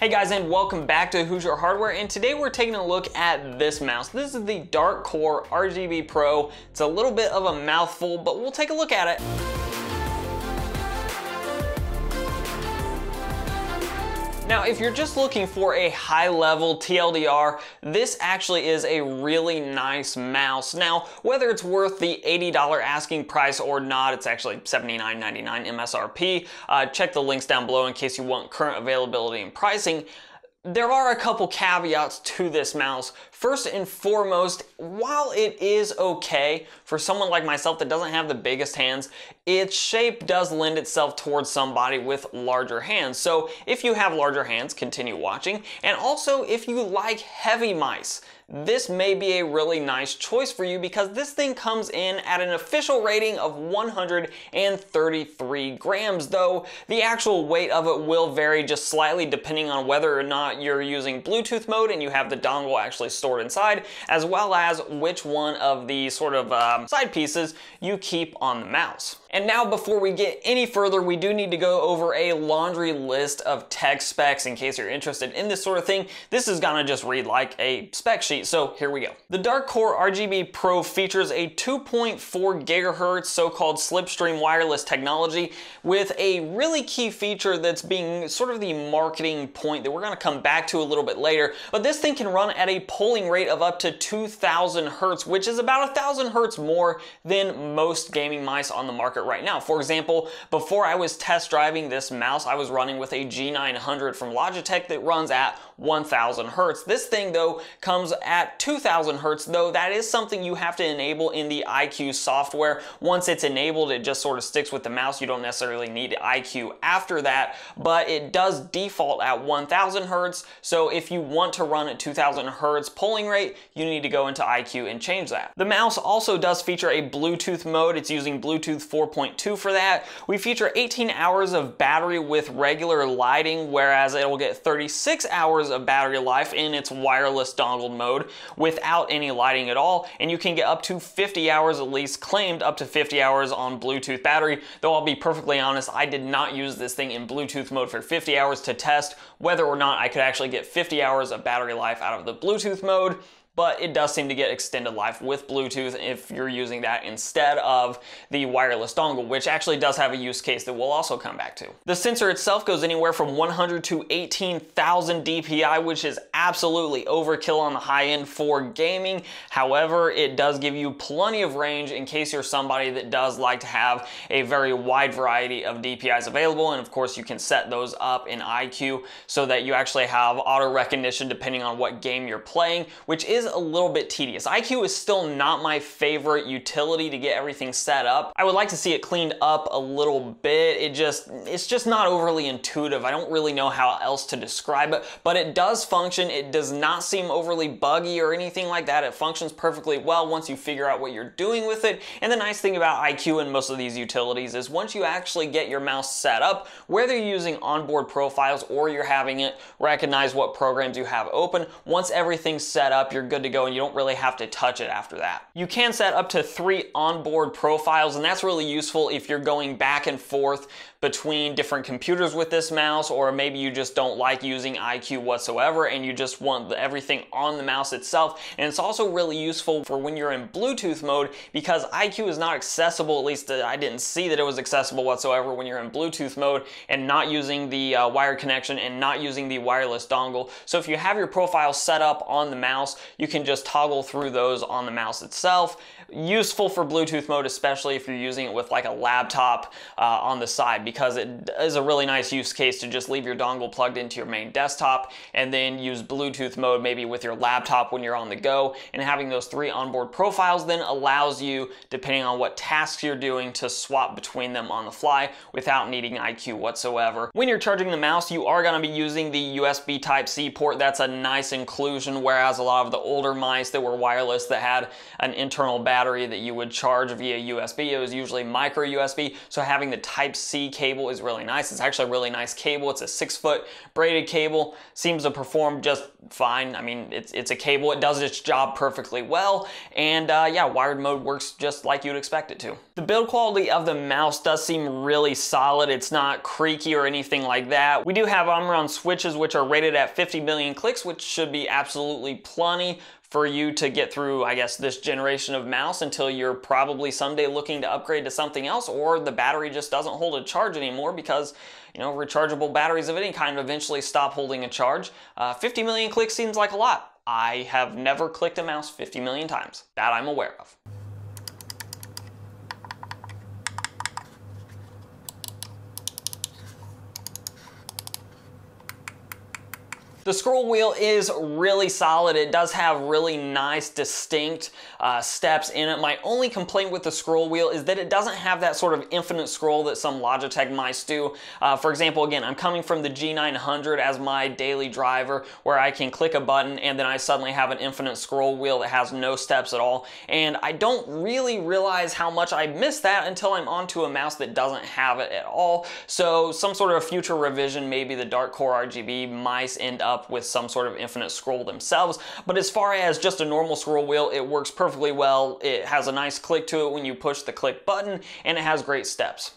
Hey guys, and welcome back to Hoosier Hardware, and today we're taking a look at this mouse. This is the Dark Core RGB Pro. It's a little bit of a mouthful, but we'll take a look at it. Now, if you're just looking for a high-level TLDR, this actually is a really nice mouse. Now, whether it's worth the $80 asking price or not, it's actually $79.99 MSRP. Check the links down below in case you want current availability and pricing. There are a couple caveats to this mouse. First and foremost, while it is okay for someone like myself that doesn't have the biggest hands, its shape does lend itself towards somebody with larger hands. So if you have larger hands, continue watching. And also, if you like heavy mice, this may be a really nice choice for you because this thing comes in at an official rating of 133 grams, though the actual weight of it will vary just slightly depending on whether or not you're using Bluetooth mode and you have the dongle actually stored inside, as well as which one of the sort of side pieces you keep on the mouse. And now, before we get any further, we do need to go over a laundry list of tech specs in case you're interested in this sort of thing. This is gonna just read like a spec sheet, so here we go. The Dark Core RGB Pro features a 2.4 gigahertz so-called Slipstream wireless technology with a really key feature that's being sort of the marketing point that we're gonna come back to a little bit later. But this thing can run at a polling rate of up to 2,000 hertz, which is about 1,000 hertz more than most gaming mice on the market right now. For example, before I was test driving this mouse, I was running with a G900 from Logitech that runs at 1,000 hertz. This thing, though, comes at 2,000 hertz, though that is something you have to enable in the IQ software. Once it's enabled, it just sort of sticks with the mouse. You don't necessarily need IQ after that, but it does default at 1,000 hertz. So if you want to run at 2,000 hertz polling rate, you need to go into IQ and change that. The mouse also does feature a Bluetooth mode. It's using Bluetooth 4.2 for that. We feature 18 hours of battery with regular lighting, whereas it will get 36 hours of battery life in its wireless dongle mode without any lighting at all, and you can get up to 50 hours, at least claimed up to 50 hours on Bluetooth battery, though I'll be perfectly honest, I did not use this thing in Bluetooth mode for 50 hours to test whether or not I could actually get 50 hours of battery life out of the Bluetooth mode. But it does seem to get extended life with Bluetooth if you're using that instead of the wireless dongle, which actually does have a use case that we'll also come back to. The sensor itself goes anywhere from 100 to 18,000 DPI, which is absolutely overkill on the high end for gaming. However, it does give you plenty of range in case you're somebody that does like to have a very wide variety of DPIs available. And of course, you can set those up in IQ so that you actually have auto recognition depending on what game you're playing, which is a little bit tedious. IQ is still not my favorite utility to get everything set up. I would like to see it cleaned up a little bit. It's just not overly intuitive. I don't really know how else to describe it, but it does function. It does not seem overly buggy or anything like that. It functions perfectly well once you figure out what you're doing with it. And the nice thing about IQ and most of these utilities is once you actually get your mouse set up, whether you're using onboard profiles or you're having it recognize what programs you have open, once everything's set up, you're good to go and you don't really have to touch it after that. You can set up to 3 onboard profiles, and that's really useful if you're going back and forth between different computers with this mouse, or maybe you just don't like using IQ whatsoever and you just want everything on the mouse itself. And it's also really useful for when you're in Bluetooth mode because IQ is not accessible, at least I didn't see that it was accessible whatsoever when you're in Bluetooth mode and not using the wired connection and not using the wireless dongle. So if you have your profile set up on the mouse, you can just toggle through those on the mouse itself. Useful for Bluetooth mode, especially if you're using it with like a laptop on the side, because it is a really nice use case to just leave your dongle plugged into your main desktop and then use Bluetooth mode maybe with your laptop when you're on the go. And having those 3 onboard profiles then allows you, depending on what tasks you're doing, to swap between them on the fly without needing IQ whatsoever. When you're charging the mouse, you are going to be using the USB Type-C port. That's a nice inclusion, whereas a lot of the older mice that were wireless that had an internal battery that you would charge via USB, it was usually micro USB. So having the Type-C cable is really nice. It's actually a really nice cable. It's a 6-foot braided cable. Seems to perform just fine. I mean, it's a cable. It does its job perfectly well. And yeah, wired mode works just like you'd expect it to. The build quality of the mouse does seem really solid. It's not creaky or anything like that. We do have Omron switches which are rated at 50 million clicks, which should be absolutely plenty for you to get through, I guess, this generation of mouse until you're probably someday looking to upgrade to something else, or the battery just doesn't hold a charge anymore because, you know, rechargeable batteries of any kind eventually stop holding a charge. 50 million clicks seems like a lot. I have never clicked a mouse 50 million times that I'm aware of. The scroll wheel is really solid. It does have really nice, distinct steps in it. My only complaint with the scroll wheel is that it doesn't have that sort of infinite scroll that some Logitech mice do. For example, again, I'm coming from the G900 as my daily driver, where I can click a button and then I suddenly have an infinite scroll wheel that has no steps at all. And I don't really realize how much I miss that until I'm onto a mouse that doesn't have it at all. So some sort of future revision, maybe the Dark Core RGB mice end up with some sort of infinite scroll themselves. But as far as just a normal scroll wheel, it works perfectly well. It has a nice click to it when you push the click button, and it has great steps.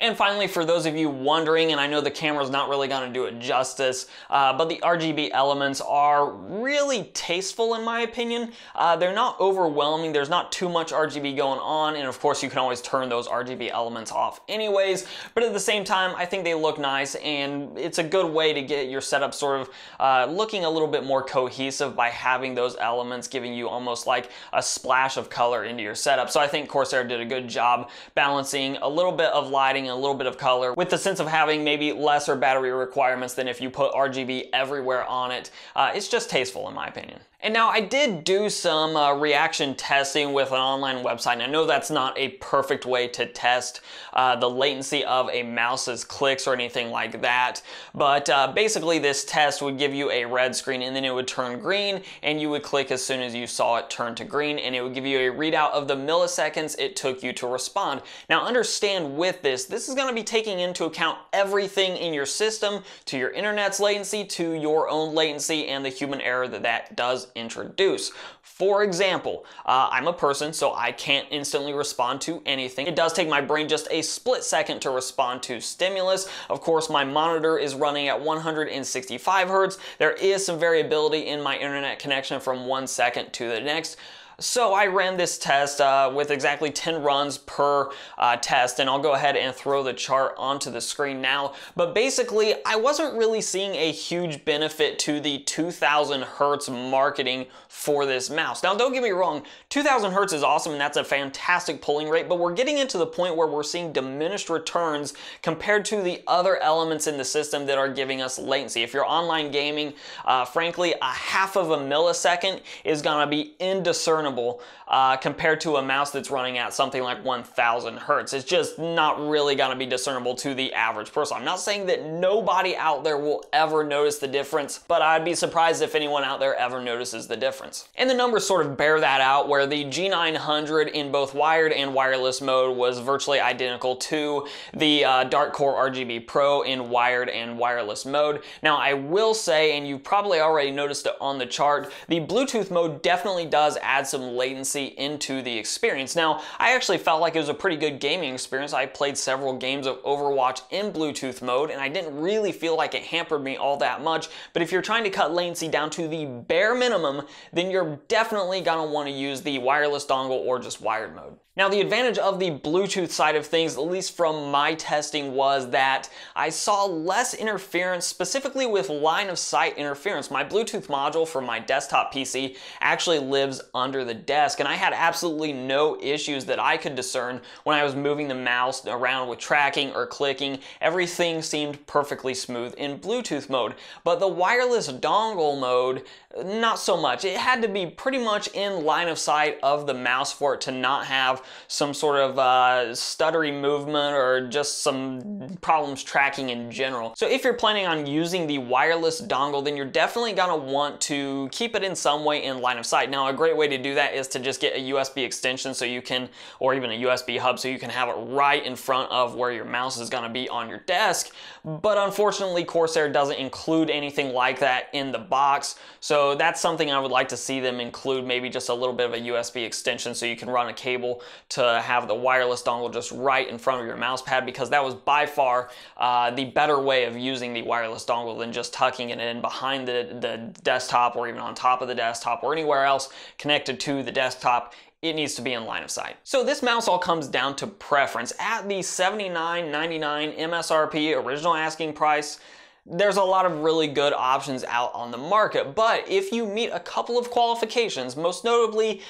And finally, for those of you wondering, and I know the camera's not really gonna do it justice, but the RGB elements are really tasteful in my opinion. They're not overwhelming, there's not too much RGB going on, and of course you can always turn those RGB elements off anyways, but at the same time, I think they look nice, and it's a good way to get your setup sort of looking a little bit more cohesive by having those elements giving you almost like a splash of color into your setup. So I think Corsair did a good job balancing a little bit of lighting, a little bit of color, with the sense of having maybe lesser battery requirements than if you put RGB everywhere on it. It's just tasteful in my opinion. And now I did do some reaction testing with an online website, and I know that's not a perfect way to test the latency of a mouse's clicks or anything like that, but basically this test would give you a red screen and then it would turn green, and you would click as soon as you saw it turn to green, and it would give you a readout of the milliseconds it took you to respond. Now understand with this is going to be taking into account everything in your system, to your internet's latency, to your own latency, and the human error that does introduce. For example, I'm a person, so I can't instantly respond to anything. It does take my brain just a split second to respond to stimulus. Of course, my monitor is running at 165 hertz. There is some variability in my internet connection from 1 second to the next. So I ran this test with exactly 10 runs per test, and I'll go ahead and throw the chart onto the screen now. But basically, I wasn't really seeing a huge benefit to the 2000 hertz marketing for this mouse. Now, don't get me wrong, 2000 hertz is awesome, and that's a fantastic polling rate, but we're getting into the point where we're seeing diminished returns compared to the other elements in the system that are giving us latency. If you're online gaming, frankly, a half of a millisecond is gonna be indiscernible compared to a mouse that's running at something like 1000 hertz. It's just not really going to be discernible to the average person. I'm not saying that nobody out there will ever notice the difference, but I'd be surprised if anyone out there ever notices the difference. And the numbers sort of bear that out, where the G900 in both wired and wireless mode was virtually identical to the Dark Core RGB Pro in wired and wireless mode. Now I will say, and you probably already noticed it on the chart, the Bluetooth mode definitely does add some latency into the experience. Now, I actually felt like it was a pretty good gaming experience. I played several games of Overwatch in Bluetooth mode, and I didn't really feel like it hampered me all that much. But if you're trying to cut latency down to the bare minimum, then you're definitely gonna wanna use the wireless dongle or just wired mode. Now, the advantage of the Bluetooth side of things, at least from my testing, was that I saw less interference, specifically with line of sight interference. My Bluetooth module for my desktop PC actually lives under the desk, and I had absolutely no issues that I could discern when I was moving the mouse around with tracking or clicking. Everything seemed perfectly smooth in Bluetooth mode, but the wireless dongle mode, not so much. It had to be pretty much in line of sight of the mouse for it to not have some sort of stuttery movement or just some problems tracking in general. So if you're planning on using the wireless dongle, then you're definitely gonna want to keep it in some way in line of sight. Now, a great way to do that is to just get a USB extension so you can, or even a USB hub, so you can have it right in front of where your mouse is gonna be on your desk. But unfortunately, Corsair doesn't include anything like that in the box. So that's something I would like to see them include, maybe just a little bit of a USB extension so you can run a cable to have the wireless dongle just right in front of your mouse pad, because that was by far the better way of using the wireless dongle than just tucking it in behind the desktop or even on top of the desktop or anywhere else connected to the desktop. It needs to be in line of sight. So this mouse all comes down to preference. At the $79.99 MSRP, original asking price, there's a lot of really good options out on the market, but if you meet a couple of qualifications, most notably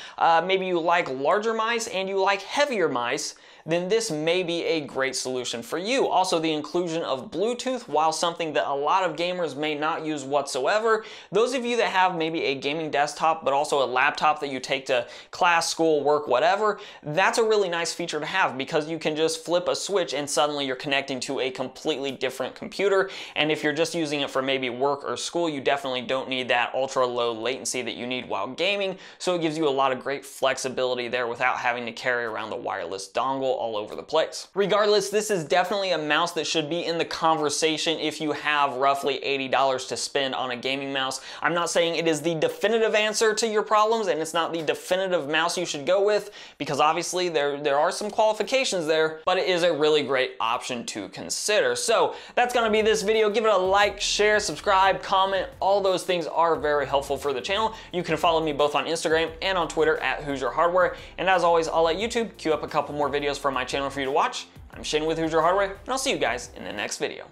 maybe you like larger mice and you like heavier mice, then this may be a great solution for you. Also, the inclusion of Bluetooth, while something that a lot of gamers may not use whatsoever. Those of you that have maybe a gaming desktop, but also a laptop that you take to class, school, work, whatever, that's a really nice feature to have, because you can just flip a switch and suddenly you're connecting to a completely different computer. And if you're just using it for maybe work or school, you definitely don't need that ultra low latency that you need while gaming. So it gives you a lot of great flexibility there without having to carry around the wireless dongle all over the place. Regardless, this is definitely a mouse that should be in the conversation if you have roughly $80 to spend on a gaming mouse. I'm not saying it is the definitive answer to your problems, and it's not the definitive mouse you should go with, because obviously there are some qualifications there, but it is a really great option to consider. So that's gonna be this video. Give it a like, share, subscribe, comment. All those things are very helpful for the channel. You can follow me both on Instagram and on Twitter at Hoosier Hardware. And as always, I'll let YouTube queue up a couple more videos for my channel for you to watch. I'm Shane with Hoosier Hardware, and I'll see you guys in the next video.